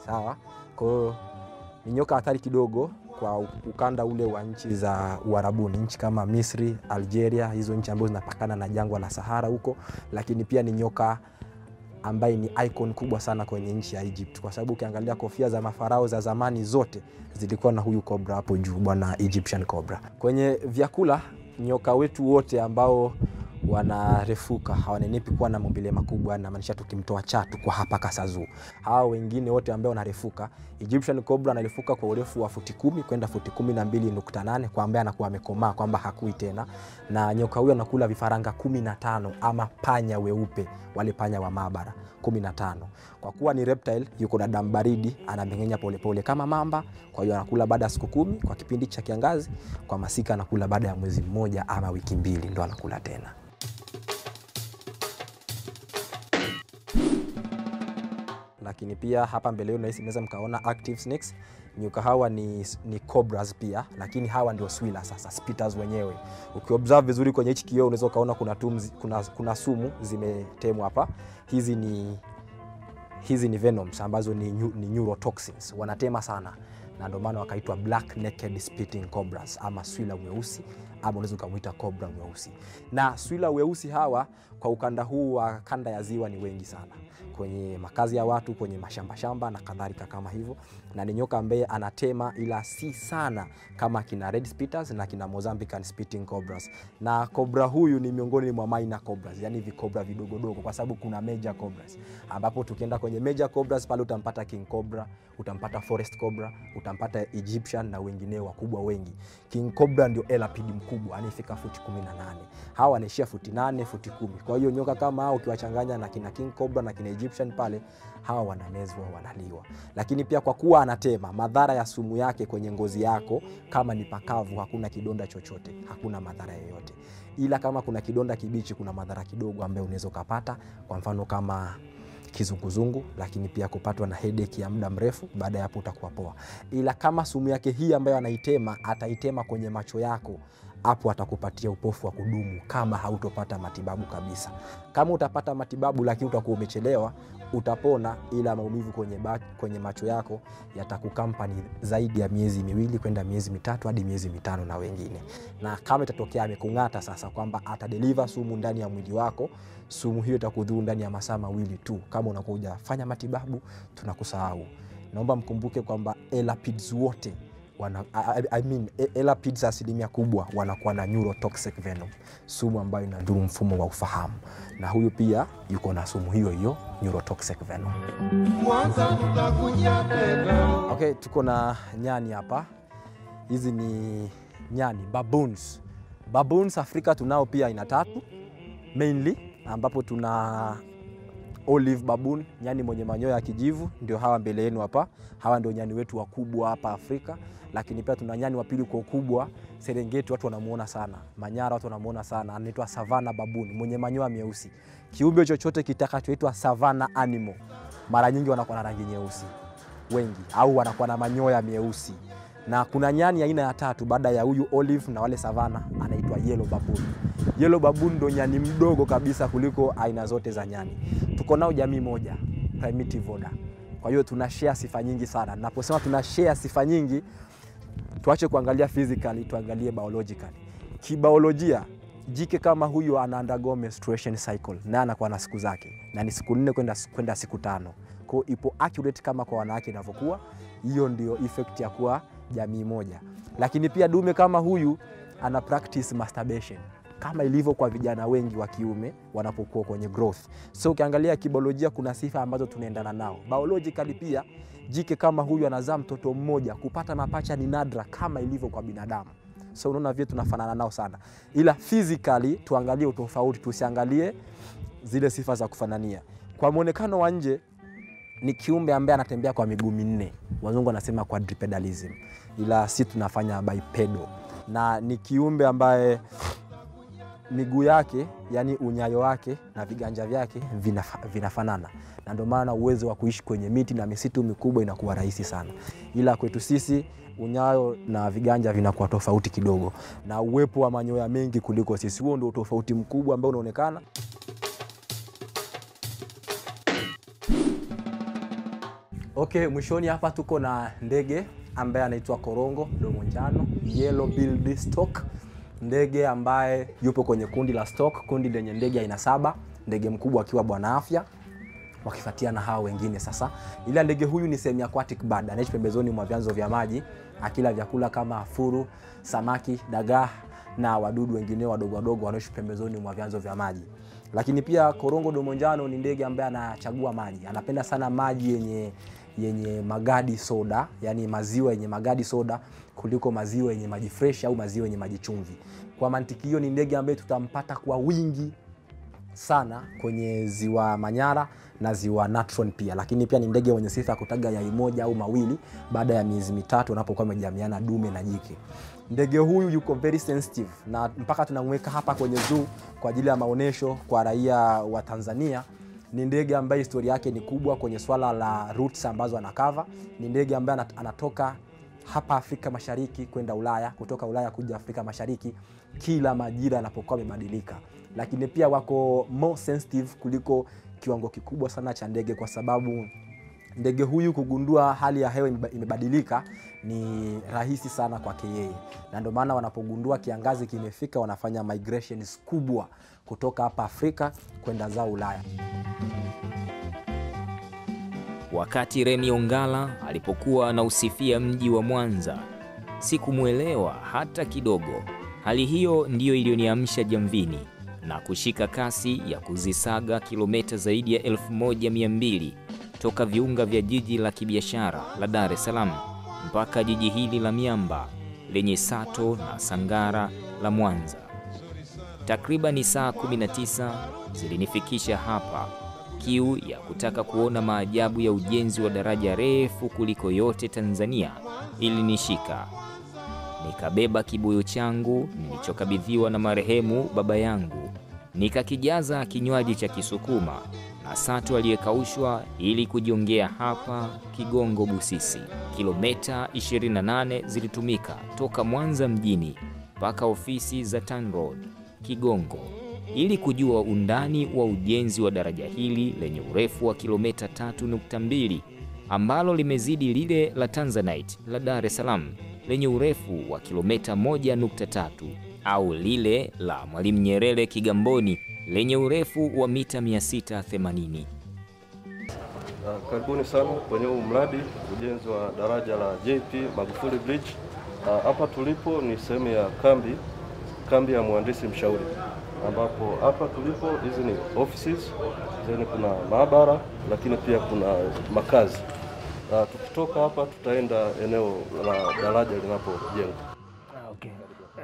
Sawa? Kwa nyoka hatari kidogo kwa ukanda ule wa nchi za Uarabuni, nchi kama Misri, Algeria, hizo nchi ambazo zinapakana na jangwa la Sahara huko. Lakini pia ni nyoka ambaye ni icon kubwa sana kwenye nchi ya Egypt, kwa sababu ukiangalia kofia za mafarao za zamani zote zilikuwa na huyu cobra hapo juu, bwana Egyptian cobra. Kwenye vyakula, nyoka wetu wote ambao wanarefuka hawanenepi kuwa na maumbile makubwa, na maanisha tukimtoa chatu kwa hapa Kasa zoo, hao wengine wote ambao wanarefuka, Egyptian cobra anarefuka kwa urefu wa futi kumi kwenda futi kumi na mbili nukta nane kwa ambaye anakuwa amekomaa, kwamba hakui tena. Na nyoka huyo anakula vifaranga kumi na tano ama panya weupe, wale panya wa maabara kumi na tano. Kwa kuwa ni reptile, yuko na damu baridi, anamengenya polepole kama mamba, kwa hiyo anakula baada ya siku kumi kwa kipindi cha kiangazi, kwa masika anakula baada ya mwezi mmoja ama wiki mbili ndo anakula tena. Lakini pia hapa mbele yenu naweza mkaona active snakes. Nyoka hawa ni ni cobras pia, lakini hawa ndio swila sasa, spitters wenyewe. Ukiobserve vizuri kwenye hichi kioo unaweza kaona kuna tumzi, kuna kuna sumu zimetemwa hapa. Hizi ni hizi ni venoms ambazo ni, ni neurotoxins, wanatema sana. Na ndio maana wakaitwa black naked spitting cobras ama swila weusi, ama unaweza kumuita cobra weusi. Na swila weusi hawa kwa ukanda huu wa Kanda ya Ziwa ni wengi sana, kwenye makazi ya watu, kwenye mashamba shamba na kadhalika kama hivyo. Na ni nyoka ambaye anatema, ila si sana kama kina red spitters na kina Mozambican spitting cobras. Na cobra huyu ni miongoni mwa minor cobras, yani vikobra vidogo dogo, kwa sababu kuna major cobras, ambapo tukienda kwenye major cobras pale utampata king cobra, utampata forest cobra, utampata Egyptian na wengineo wakubwa wengi. King cobra ndio elapid mkubwa, anafika futi kumi na nane. Hawa anaishia futi nane, futi kumi. Kwa hiyo nyoka kama hao ukiwachanganya na kina king cobra na kina Egyptian pale, hawa wanamezwa, wanaliwa. Lakini pia kwa kuwa anatema, madhara ya sumu yake kwenye ngozi yako kama ni pakavu hakuna kidonda chochote, hakuna madhara yoyote. Ila kama kuna kidonda kibichi kuna madhara kidogo ambayo unaweza kupata, kwa mfano kama kizunguzungu, lakini pia kupatwa na headache ya muda mrefu, baada ya hapo utakuwa poa. Ila kama sumu yake hii ambayo anaitema ataitema kwenye macho yako, hapo atakupatia upofu wa kudumu kama hautopata matibabu kabisa. Kama utapata matibabu lakini utakuwa umechelewa, utapona, ila maumivu kwenye back, kwenye macho yako yatakukampani zaidi ya miezi miwili kwenda miezi mitatu hadi miezi mitano na wengine. Na kama itatokea amekung'ata sasa, kwamba atadeliver sumu ndani ya mwili wako, sumu hiyo itakudhuru ndani ya masaa mawili tu. Kama unakuja fanya matibabu tunakusahau. Naomba mkumbuke kwamba elapids wote wana, I, I mean elapids asilimia kubwa wanakuwa na neurotoxic venom, sumu ambayo inadhuru mfumo wa ufahamu, na huyu pia yuko na sumu hiyo hiyo, neurotoxic venom. Okay, tuko na nyani hapa. Hizi ni nyani baboons. Baboons Afrika tunao pia aina tatu mainly, ambapo tuna olive baboon, nyani mwenye manyoya ya kijivu, ndio hawa mbele yenu hapa. Hawa ndio nyani wetu wakubwa hapa Afrika. Lakini pia tuna nyani wa pili kwa ukubwa Serengeti, watu wanamuona sana. Manyara watu wanamuona sana, anaitwa savana baboon, mwenye manyoya meusi. Kiumbe chochote kitakachoitwa savana animal mara nyingi wanakuwa na rangi nyeusi wengi, au wanakuwa na manyoya meusi. Na kuna nyani aina ya, ya tatu baada ya huyu olive na wale savana, anaitwa yellow baboon. Yellow baboon ndo nyani mdogo kabisa kuliko aina zote za nyani. Tuko nao jamii moja, primitive order. Kwa hiyo tunashare sifa nyingi sana. Naposema tunashare sifa nyingi, tuache kuangalia physically, tuangalie biologically. Kibiolojia, jike kama huyu ana undergo menstruation cycle na anakuwa na siku zake, na ni siku nne kwenda kwenda siku tano. Kwa ipo accurate kama kwa wanawake inavyokuwa. Hiyo ndio effect ya kuwa jamii moja. Lakini pia dume kama huyu ana practice masturbation kama ilivyo kwa vijana wengi wa kiume wanapokuwa kwenye growth. So ukiangalia kibiolojia kuna sifa ambazo tunaendana nao. Biologically pia jike kama huyu anazaa mtoto mmoja, kupata mapacha ni nadra kama ilivyo kwa binadamu. So unaona vile tunafanana nao sana. Ila physically tuangalie utofauti, tusiangalie zile sifa za kufanania. Kwa muonekano wa nje ni kiumbe ambaye anatembea kwa miguu minne. Wazungu wanasema quadrupedalism. Ila si tunafanya bipedal. Na ni kiumbe ambaye miguu yake, yani unyayo wake na viganja vyake vinafanana. Na ndio maana uwezo wa kuishi kwenye miti na misitu mikubwa inakuwa rahisi sana. Ila kwetu sisi unyayo na viganja vinakuwa tofauti kidogo, na uwepo wa manyoya mengi kuliko sisi. Huo ndio tofauti mkubwa ambao unaonekana. Okay, mwishoni hapa tuko na ndege ambaye anaitwa korongo domo njano, yellow billed stork. Ndege ambaye yupo kwenye kundi la stork, kundi lenye ndege aina saba, ndege mkubwa akiwa bwana afya, wakifuatia na hao wengine sasa. Ila ndege huyu ni semi aquatic bird, anaishi pembezoni mwa vyanzo vya maji, akila vyakula kama furu, samaki, dagaa na wadudu wengine wadogo wadogo wanaishi pembezoni mwa vyanzo vya maji. Lakini pia korongo domo njano ni ndege ambaye anachagua maji. Anapenda sana maji yenye yenye magadi soda, yani maziwa yenye magadi soda kuliko maziwa yenye maji fresh au maziwa yenye maji chumvi. Kwa mantiki hiyo ni ndege ambaye tutampata kwa wingi sana kwenye ziwa Manyara na ziwa Natron pia. Lakini pia ni ndege mwenye sifa kutaga yai moja au mawili baada ya miezi mitatu unapokuwa umejamiana dume na jike. Ndege huyu yuko very sensitive, na mpaka tunamweka hapa kwenye zoo kwa ajili ya maonesho kwa raia wa Tanzania. Ni ndege ambaye historia yake ni kubwa kwenye swala la roots ambazo anakava. Ni ndege ambaye anatoka hapa Afrika Mashariki kwenda Ulaya, kutoka Ulaya kuja Afrika Mashariki, kila majira yanapokuwa yamebadilika. Lakini pia wako more sensitive kuliko kiwango kikubwa sana cha ndege, kwa sababu ndege huyu kugundua hali ya hewa imebadilika ni rahisi sana kwake yeye. Na ndio maana wanapogundua kiangazi kimefika, wanafanya migrations kubwa kutoka hapa Afrika kwenda za Ulaya. Wakati Remi Ongala alipokuwa anausifia mji wa Mwanza, sikumuelewa hata kidogo. Hali hiyo ndiyo iliyoniamsha jamvini na kushika kasi ya kuzisaga kilomita zaidi ya elfu moja mia mbili toka viunga vya jiji la kibiashara la Dar es Salaam mpaka jiji hili la miamba lenye sato na sangara la Mwanza. Takriban saa kumi na tisa zilinifikisha hapa, kiu ya kutaka kuona maajabu ya ujenzi wa daraja refu kuliko yote Tanzania ilinishika. Nikabeba kibuyu changu nilichokabidhiwa na marehemu baba yangu, nikakijaza kinywaji cha Kisukuma na sato aliyekaushwa ili kujiongea hapa Kigongo Busisi. Kilomita ishirini na nane zilitumika toka Mwanza mjini mpaka ofisi za TANROADS Kigongo ili kujua undani wa ujenzi wa daraja hili lenye urefu wa kilomita tatu nukta mbili ambalo limezidi lile la Tanzanite la Dar es Salaam lenye urefu wa kilomita moja nukta tatu au lile la Mwalimu Nyerere Kigamboni lenye urefu wa mita mia sita themanini. Uh, karibuni sana kwenye mradi ujenzi wa daraja la J P Magufuli Bridge. Hapa uh, tulipo ni sehemu ya kambi kambi ya mhandisi mshauri, ambapo hapa tulipo hizi ni offices, zeni kuna maabara, lakini pia kuna makazi. Uh, tukitoka hapa tutaenda eneo la daraja linapojengwa. Okay.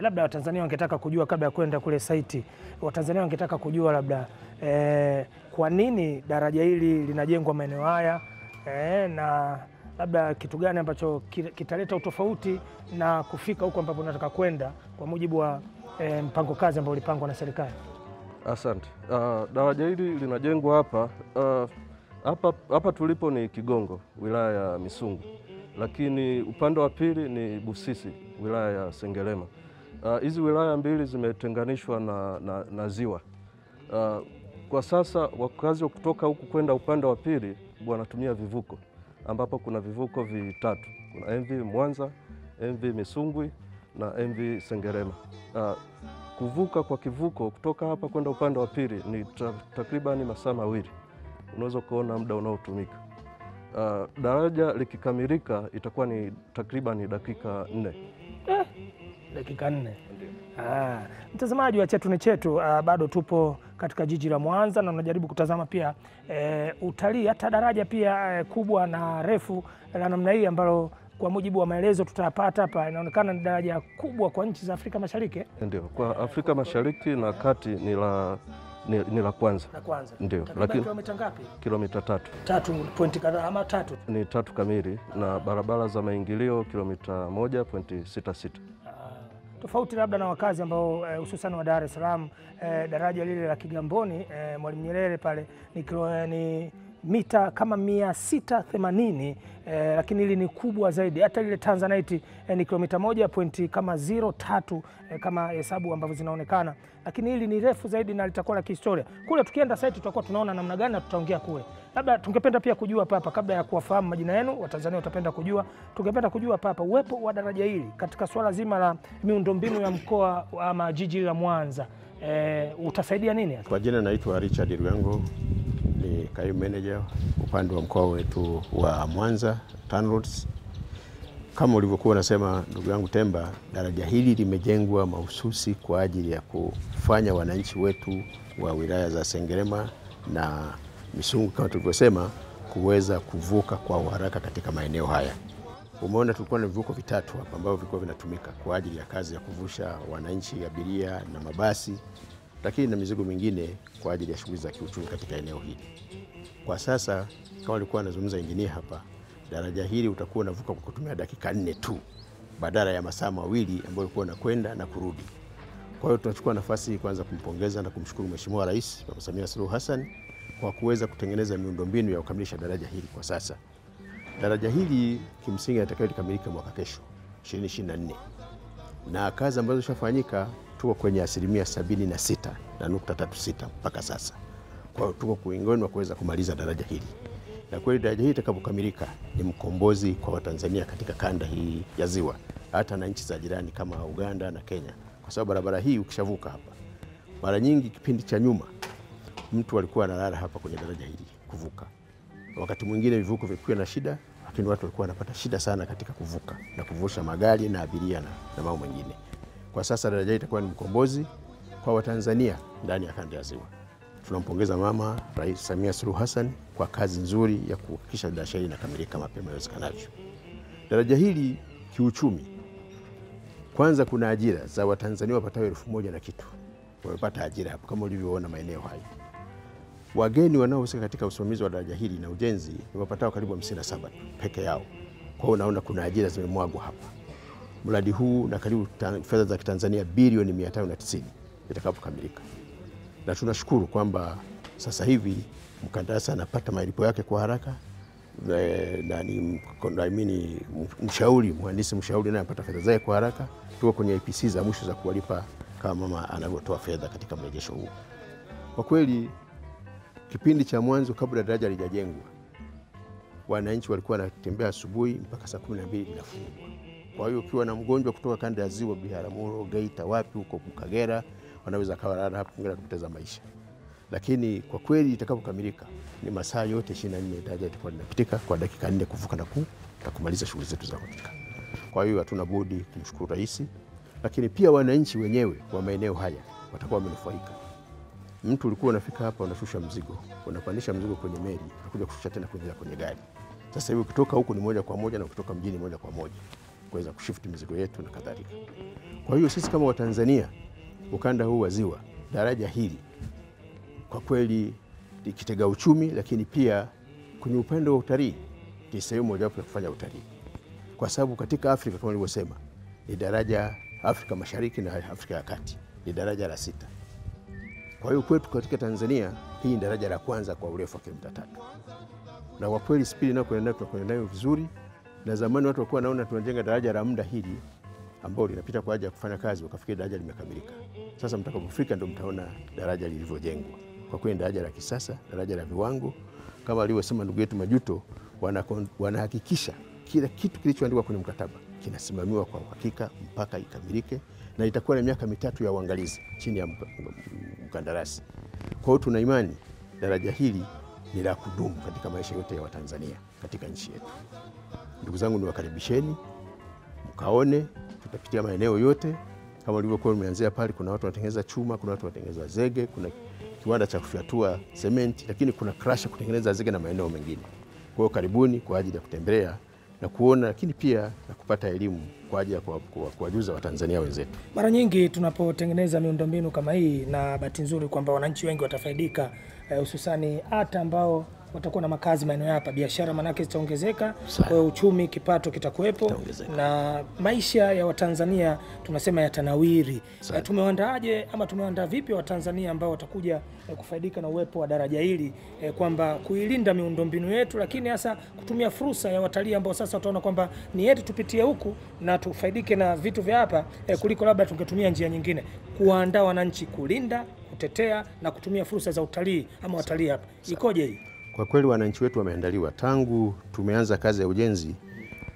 Labda Watanzania wangetaka kujua, kabla ya kwenda kule site, Watanzania wangetaka kujua labda eh, kwa nini daraja hili linajengwa maeneo haya, eh, na labda kitu gani ambacho kitaleta utofauti na kufika huko ambapo tunataka kwenda kwa mujibu wa eh, mpango kazi ambao ulipangwa na serikali. Asante. Uh, daraja hili linajengwa hapa uh, Hapa hapa tulipo ni Kigongo, wilaya ya Misungu, lakini upande wa pili ni Busisi, wilaya ya Sengerema. Hizi uh, wilaya mbili zimetenganishwa na, na, na ziwa. Uh, kwa sasa wakazi kutoka huku kwenda upande wa pili wanatumia vivuko, ambapo kuna vivuko vitatu. Kuna M V Mwanza, M V Misungwi na M V Sengerema. Uh, kuvuka kwa kivuko kutoka hapa kwenda upande wa pili ni takriban masaa mawili. Unaweza kuona muda unaotumika. Uh, daraja likikamilika itakuwa ni takriban dakika nne. Eh, dakika nne. Ah, mtazamaji wa Chetu ni Chetu, uh, bado tupo katika jiji la Mwanza na unajaribu kutazama pia e, utalii hata daraja pia e, kubwa na refu la namna hii ambalo kwa mujibu wa maelezo tutayapata hapa inaonekana ni daraja kubwa kwa nchi za Afrika Mashariki. Ndio, kwa Afrika Mashariki na Kati ni la ni, ni la kwanza. La kwanza. Ndio, lakini kilomita ngapi? Kilomita tatu. Tatu pointi kadhaa ama tatu. Ni tatu kamili na barabara za maingilio kilomita moja nukta sita sita. Tofauti labda na wakazi ambao hususan e, wa Dar es Salaam e, daraja lile la Kigamboni e, Mwalimu Nyerere pale ni, kilo, ni mita kama mia sita themanini e, lakini hili ni kubwa zaidi. Hata lile Tanzanite e, ni kilomita moja pointi kama zero tatu e, kama hesabu ambavyo zinaonekana, lakini hili ni refu zaidi na litakuwa la kihistoria. Kule tukienda site tutakuwa tunaona namna gani na tutaongea kule. Labda tungependa pia kujua papa, kabla ya kuwafahamu majina yenu, Watanzania watapenda kujua, tungependa kujua papa uwepo wa daraja hili katika swala zima la miundombinu ya mkoa ama jiji la Mwanza. E, utasaidia nini? Kwa jina naitwa Richard Ruango, ni kaimu manager upande wa mkoa wetu wa Mwanza TANROADS. Kama ulivyokuwa unasema ndugu yangu Temba, daraja hili limejengwa mahususi kwa ajili ya kufanya wananchi wetu wa wilaya za Sengerema na Misungu kama tulivyosema kuweza kuvuka kwa haraka katika maeneo haya. Umeona tulikuwa na vivuko vitatu hapa ambavyo vilikuwa vinatumika kwa ajili ya kazi ya kuvusha wananchi, abiria na mabasi, lakini na mizigo mingine kwa ajili ya shughuli za kiuchumi katika eneo hili. Kwa sasa kama alikuwa anazungumza injinia hapa, daraja hili utakuwa unavuka kwa kutumia dakika nne tu badala ya masaa mawili ambayo ulikuwa unakwenda na kurudi. Kwa hiyo tunachukua nafasi kwanza kumpongeza na kumshukuru Mheshimiwa Rais Mama Samia Suluhu Hassan kwa kuweza kutengeneza miundombinu ya kukamilisha daraja hili kwa sasa. Daraja hili kimsingi litakayo kukamilika mwaka kesho ishirini ishirini na nne. Na kazi ambazo zishafanyika tuko kwenye asilimia sabini na sita nukta tatu sita mpaka sasa. Kwa hiyo tuko kuingoni na kuweza kumaliza daraja hili. Na kweli daraja hili litakapokamilika ni mkombozi kwa Watanzania katika kanda hii ya Ziwa, hata na nchi za jirani kama Uganda na Kenya. Kwa sababu barabara hii ukishavuka hapa, mara nyingi kipindi cha nyuma mtu alikuwa analala hapa kwenye daraja hili kuvuka. Wakati mwingine vivuko vilikuwa na shida, lakini watu walikuwa wanapata shida sana katika kuvuka na kuvusha magari na abiria na, na mambo mengine. Kwa sasa daraja hili itakuwa ni mkombozi kwa Watanzania ndani ya kanda ya Ziwa. Tunampongeza Mama Rais Samia Suluhu Hassan kwa kazi nzuri ya kuhakikisha daraja hili linakamilika mapema iwezekanavyo. Daraja hili kiuchumi, kwanza kuna ajira za Watanzania wapatao elfu moja na kitu wamepata ajira hapa kama ulivyoona maeneo haya. Wageni wanaohusika katika usimamizi wa daraja hili na ujenzi wamepatao karibu hamsini na saba peke yao. Kwa hiyo unaona kuna ajira zimemwagwa hapa. Mradi huu na karibu fedha za Tanzania bilioni mia tano na tisini itakapokamilika. Na tunashukuru kwamba sasa hivi mkandarasi anapata malipo yake kwa haraka na ni kondaimini mshauri mhandisi mshauri naye anapata fedha zake kwa haraka. Tuko kwenye I P C za mwisho za kuwalipa kama mama anavyotoa fedha katika mrejesho huu. Kwa kweli kipindi cha mwanzo kabla daraja lijajengwa, wananchi walikuwa wanatembea asubuhi mpaka saa kumi na mbili inafungwa. Kwa hiyo ukiwa na mgonjwa kutoka kanda ya Ziwa, Biharamulo, Geita, wapi huko Kagera, wanaweza kawarara hapo ngera kupoteza maisha. Lakini kwa kweli itakapokamilika ni masaa yote ishirini na nne daraja itakuwa linapitika kwa dakika nne kuvuka na ku na kumaliza shughuli zetu za kuvuka. Kwa hiyo hatuna budi kumshukuru Rais, lakini pia wananchi wenyewe wa maeneo haya watakuwa wamenufaika. Mtu ulikuwa unafika hapa unashusha mzigo, unapandisha mzigo kwenye meli, unakuja kushusha tena kwenye kwenye gari. Sasa hivi kutoka huko ni moja kwa moja na kutoka mjini moja kwa moja kuweza kushift mizigo yetu na kadhalika. Kwa hiyo sisi kama Watanzania ukanda huu wa Ziwa, daraja hili kwa kweli likitega uchumi, lakini pia kwenye upande wa utalii ni sehemu moja wapo ya kufanya utalii. Kwa sababu katika Afrika kama nilivyosema, ni daraja Afrika Mashariki na Afrika ya Kati, ni daraja la sita. Kwa hiyo kwetu katika Tanzania hii ni daraja la kwanza kwa urefu wa kilomita tatu. Na kwa kweli spidi na kwenda tunakwenda nayo vizuri, na zamani watu walikuwa naona tunajenga daraja la muda hili ambao linapita kwa ajili ya kufanya kazi, wakafikiri daraja limekamilika. Sasa mtakapofika ndio mtaona daraja lilivyojengwa. Kwa kweli daraja la kisasa, daraja la viwango, kama alivyosema ndugu yetu Majuto, wanahakikisha kila kitu kilichoandikwa kwenye mkataba kinasimamiwa kwa uhakika mpaka ikamilike, na itakuwa na miaka mitatu ya uangalizi chini ya mkandarasi. Kwa hiyo tuna imani daraja hili ni la kudumu katika maisha yote ya Watanzania katika nchi yetu. Ndugu zangu, niwakaribisheni mkaone, tutapitia maeneo yote kama ulivyokuwa umeanzia pale. Kuna watu wanatengeneza chuma, kuna watu wanatengeneza zege, kuna kiwanda cha kufyatua cement, lakini kuna crusher kutengeneza zege na maeneo mengine. Kwa hiyo karibuni kwa ajili ya kutembelea na kuona, lakini pia na kupata elimu kwa ajili ya kuwajuza Watanzania wenzetu. Mara nyingi tunapotengeneza miundombinu kama hii, na bahati nzuri kwamba wananchi wengi watafaidika, hususani hata ambao watakuwa na makazi maeneo hapa, biashara manake zitaongezeka, kwa uchumi kipato kitakuepo, na maisha ya Watanzania tunasema yatanawiri. E, tumewaandaaje ama tumewaandaa vipi Watanzania ambao watakuja e, kufaidika na uwepo wa daraja hili, e, kwamba kuilinda miundombinu yetu, lakini hasa kutumia fursa ya watalii ambao sasa wataona kwamba ni yetu, tupitie huku na tufaidike na vitu vya hapa, e, kuliko labda tungetumia njia nyingine. Kuandaa wananchi kulinda, kutetea na kutumia fursa za utalii ama watalii hapa, ikoje hii? Kwa kweli wananchi wetu wameandaliwa. Tangu tumeanza kazi ya ujenzi,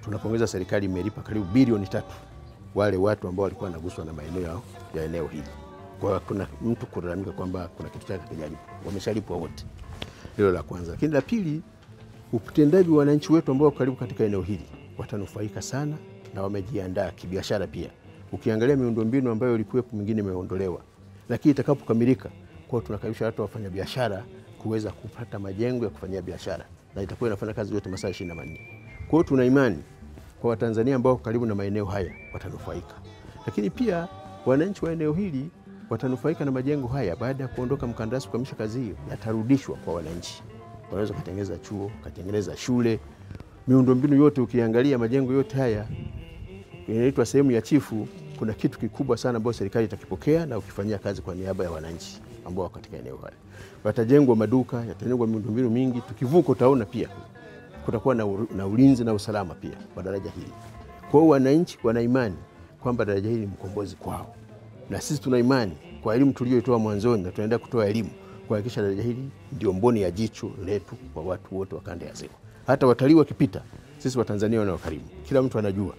tunapongeza serikali imelipa karibu bilioni tatu wale watu ambao walikuwa wanaguswa na maeneo yao ya eneo hili. Kwa kuna mtu kulalamika kwamba kuna kitu chake kijalipwa, wameshalipwa wote. Hilo la kwanza. Lakini la pili, utendaji wa wananchi wetu ambao karibu katika eneo hili watanufaika sana, na wamejiandaa kibiashara pia. Ukiangalia miundombinu ambayo ilikuwa mingine imeondolewa, lakini itakapokamilika, kwa tunakaribisha watu wafanya biashara kuweza kupata majengo ya kufanyia biashara, na itakuwa inafanya kazi yote masaa ishirini na nne. Kwa hiyo tuna imani kwa Watanzania ambao karibu na maeneo haya watanufaika. Lakini pia wananchi wa eneo hili watanufaika na majengo haya. Baada ya kuondoka mkandarasi kukamilisha kazi hiyo, yatarudishwa kwa wananchi. Wanaweza kutengeneza chuo, kutengeneza shule, miundombinu yote. Ukiangalia majengo yote haya inaitwa sehemu ya chifu. Kuna kitu kikubwa sana ambacho serikali itakipokea na ukifanyia kazi kwa niaba ya wananchi ambao katika eneo hili. Watajengwa maduka, yatajengwa miundombinu mingi. Tukivuka utaona pia kutakuwa na, na ulinzi na usalama pia kwa daraja hili. Kwa hiyo wananchi wana imani kwamba daraja hili ni mkombozi kwao. Na sisi tuna imani kwa elimu tuliyoitoa mwanzoni, na tunaenda kutoa elimu kuhakikisha daraja hili ndio mboni ya jicho letu kwa watu wote wa Kanda ya Ziwa. Hata watalii wakipita, sisi Watanzania wanaokarimu, kila mtu anajua.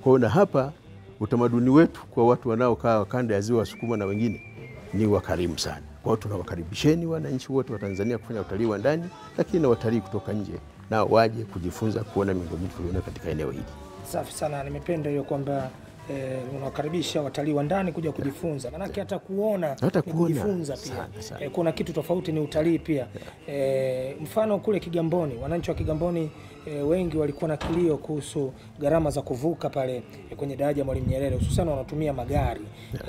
Kwa hiyo na hapa utamaduni wetu kwa watu wanaokaa Kanda ya Ziwa, Wasukuma na wengine, ni wakarimu sana. Kwa hiyo tunawakaribisheni wananchi wote wa Tanzania kufanya utalii wa ndani, lakini na watalii kutoka nje na waje kujifunza kuona miundombinu tuliyonayo katika eneo hili. Safi sana, nimependa hiyo kwamba e, unawakaribisha watalii wa ndani kuja kujifunza. Maana hata kuona, hata kujifunza pia. Sana, sana. E, kuna kitu tofauti ni utalii pia. E, mfano kule Kigamboni, wananchi wa Kigamboni E, wengi walikuwa na kilio kuhusu gharama za kuvuka pale e, kwenye daraja Mwalimu Nyerere, hususan wanatumia magari.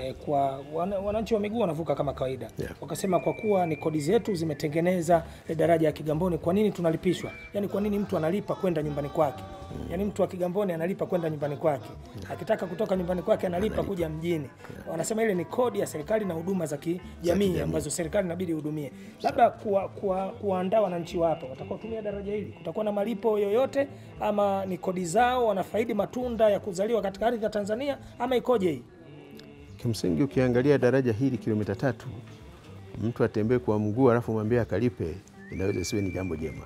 E, kwa wan, wananchi wa miguu wanavuka kama kawaida. Yeah. Wakasema kwa kuwa ni kodi zetu zimetengeneza e, daraja ya Kigamboni, kwa nini tunalipishwa? Yaani kwa nini mtu analipa kwenda nyumbani kwake? Mm. Yaani mtu wa Kigamboni analipa kwenda nyumbani kwake. Yeah. Akitaka kutoka nyumbani kwake analipa, analipa kuja mjini. Yeah. Wanasema ile ni kodi ya serikali na huduma za kijamii ambazo serikali inabidi ihudumie. Labda kuwa, kuwa, kuandaa wananchi hapa watakaotumia daraja hili, kutakuwa na malipo yoyote ama ni kodi zao, wanafaidi matunda ya kuzaliwa katika ardhi ya Tanzania ama ikoje hii? Kimsingi ukiangalia daraja hili kilomita tatu, mtu atembee kwa mguu alafu mwambie akalipe, inaweza isiwe ni jambo jema.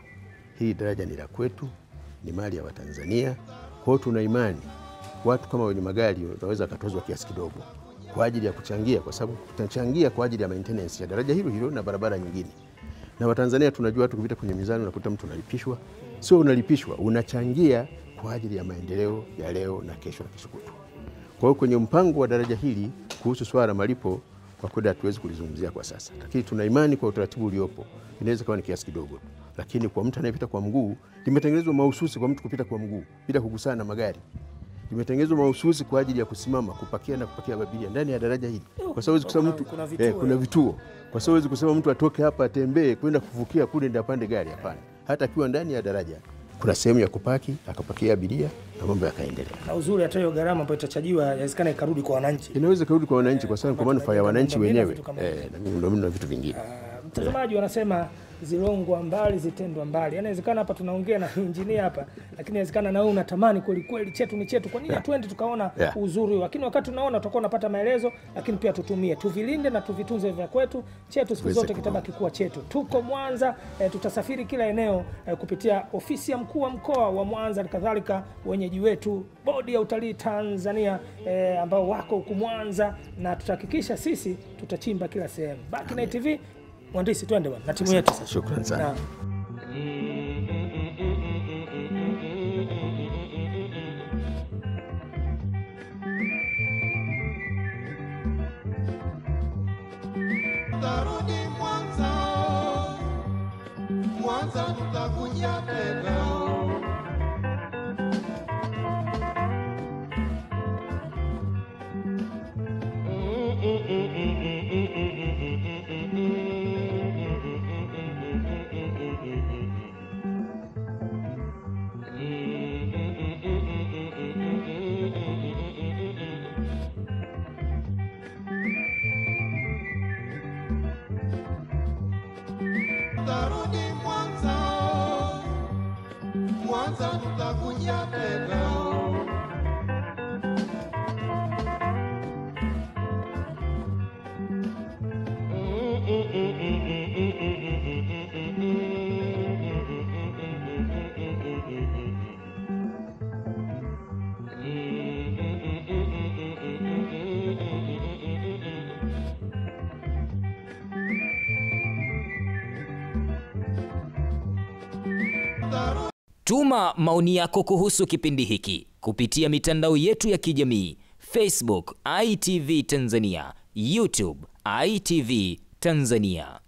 Hii daraja ni la kwetu, ni mali ya Watanzania. Kwa hiyo tuna imani watu kama wenye magari wataweza katozwa kiasi kidogo kwa ajili ya kuchangia, kwa sababu tutachangia kwa ajili ya maintenance ya daraja hilo hilo na barabara nyingine. Na Watanzania tunajua watu kupita kwenye mizani unakuta mtu analipishwa. Sio unalipishwa, unachangia kwa ajili ya maendeleo ya leo na kesho na kesho kutwa. Kwa hiyo kwenye mpango wa daraja hili kuhusu swala la malipo kwa kweli hatuwezi kulizungumzia kwa sasa. Lakini tuna imani kwa utaratibu uliopo inaweza kuwa ni kiasi kidogo. Lakini kwa mtu anayepita kwa mguu, limetengenezwa mahususi kwa mtu kupita kwa mguu bila kugusana na magari. Limetengenezwa mahususi kwa ajili ya kusimama, kupakia na kupakia abiria ndani ya daraja hili. Kwa sababu hizo kusema mtu kuna vituo, eh, kuna vituo. Kwa sababu hizo kusema mtu atoke hapa atembee kwenda kuvukia kule ndio apande gari, hapana. Hata kiwa ndani ya daraja kuna sehemu ya kupaki, akapakia abiria na mambo yakaendelea. Na uzuri hata hiyo gharama ambayo itachajiwa inawezekana ikarudi kwa wananchi. Inaweza kurudi kwa wananchi kwa sababu kwa manufaa ya wananchi wenyewe. Eh, na miundombinu na vitu vingine. Mtazamaji wanasema zilongwa mbali zitendwa mbali. Inawezekana hapa tunaongea na engineer hapa, lakini inawezekana na wewe unatamani kweli kweli chetu ni chetu. Kwa nini hatuendi tukaona uzuri? Lakini wakati tunaona tutakuwa tunapata maelezo, lakini pia tutumie, tuvilinde na tuvitunze vya kwetu. Chetu siku zote kitabaki kuwa chetu. Tuko Mwanza, tutasafiri kila eneo kupitia ofisi ya mkuu wa mkoa wa Mwanza na kadhalika wenyeji wetu, bodi ya utalii Tanzania ambao wako huko Mwanza, na tutahakikisha sisi tutachimba kila sehemu. Baki na I T V. Mwandisi tuende wana, na timu yetu. Shukrani sana. Tutarudi Mwanza, Mwanza tutakuja tena. Tuma maoni yako kuhusu kipindi hiki kupitia mitandao yetu ya kijamii: Facebook I T V Tanzania, YouTube I T V Tanzania.